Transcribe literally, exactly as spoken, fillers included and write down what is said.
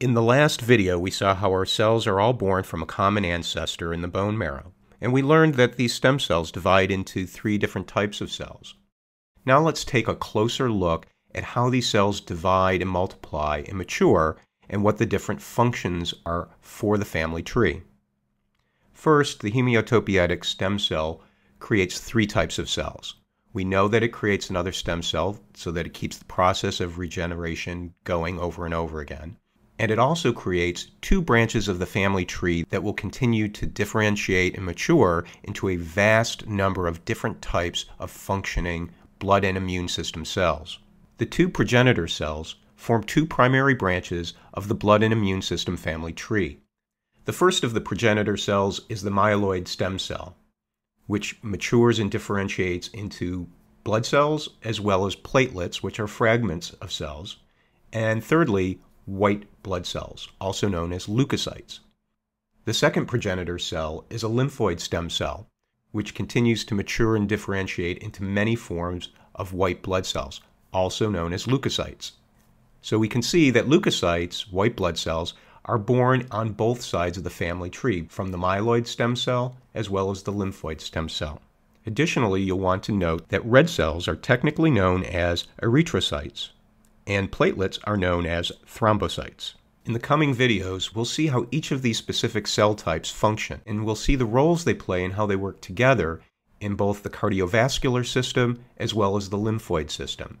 In the last video, we saw how our cells are all born from a common ancestor in the bone marrow, and we learned that these stem cells divide into three different types of cells. Now let's take a closer look at how these cells divide and multiply and mature, and what the different functions are for the family tree. First, the hematopoietic stem cell creates three types of cells. We know that it creates another stem cell so that it keeps the process of regeneration going over and over again. And it also creates two branches of the family tree that will continue to differentiate and mature into a vast number of different types of functioning blood and immune system cells. The two progenitor cells form two primary branches of the blood and immune system family tree. The first of the progenitor cells is the myeloid stem cell, which matures and differentiates into blood cells as well as platelets, which are fragments of cells. And thirdly, white blood cells, also known as leukocytes. The second progenitor cell is a lymphoid stem cell, which continues to mature and differentiate into many forms of white blood cells, also known as leukocytes. So we can see that leukocytes, white blood cells, are born on both sides of the family tree, from the myeloid stem cell as well as the lymphoid stem cell. Additionally, you'll want to note that red cells are technically known as erythrocytes, and platelets are known as thrombocytes. In the coming videos, we'll see how each of these specific cell types function, and we'll see the roles they play and how they work together in both the cardiovascular system as well as the lymphoid system.